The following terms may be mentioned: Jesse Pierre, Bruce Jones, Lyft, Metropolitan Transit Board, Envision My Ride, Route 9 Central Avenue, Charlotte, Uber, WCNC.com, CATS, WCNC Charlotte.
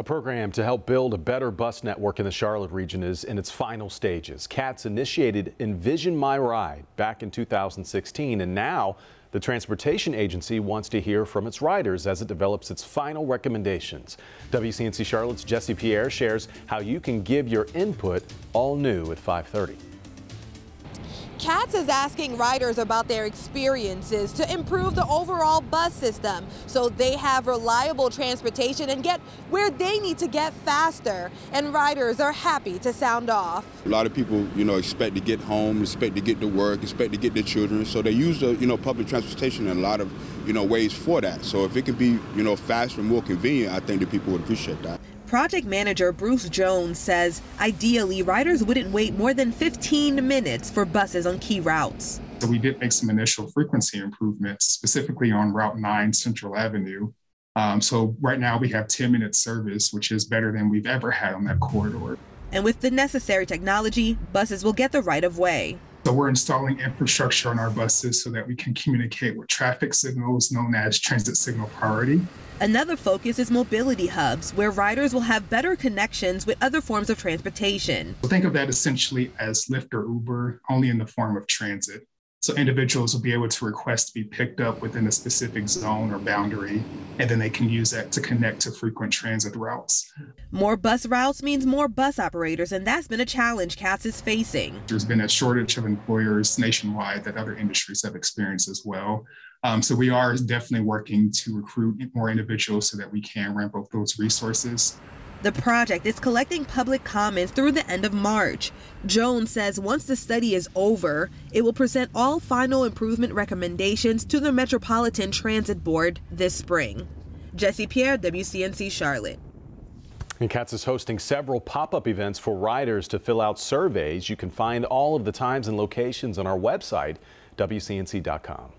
A program to help build a better bus network in the Charlotte region is in its final stages. CATS initiated Envision My Ride back in 2016, and now the transportation agency wants to hear from its riders as it develops its final recommendations. WCNC Charlotte's Jesse Pierre shares how you can give your input, all new at 5:30. CATS is asking riders about their experiences to improve the overall bus system so they have reliable transportation and get where they need to get faster. And riders are happy to sound off. A lot of people, expect to get home, expect to get to work, expect to get their children. So they use the, public transportation in a lot of, ways for that. So if it can be, faster and more convenient, I think that people would appreciate that. Project manager Bruce Jones says ideally riders wouldn't wait more than 15 minutes for buses on key routes. So we did make some initial frequency improvements, specifically on Route 9 Central Avenue. So right now we have 10-minute service, which is better than we've ever had on that corridor. And with the necessary technology, buses will get the right of way. So we're installing infrastructure on our buses so that we can communicate with traffic signals known as transit signal priority. Another focus is mobility hubs, where riders will have better connections with other forms of transportation. Think of that essentially as Lyft or Uber, only in the form of transit. So individuals will be able to request to be picked up within a specific zone or boundary, and then they can use that to connect to frequent transit routes. More bus routes means more bus operators, and that's been a challenge CATS is facing. There's been a shortage of employers nationwide that other industries have experienced as well. So we are definitely working to recruit more individuals so that we can ramp up those resources. The project is collecting public comments through the end of March. Jones says once the study is over, it will present all final improvement recommendations to the Metropolitan Transit Board this spring. Jesse Pierre, WCNC Charlotte. And CATS is hosting several pop-up events for riders to fill out surveys. You can find all of the times and locations on our website, WCNC.com.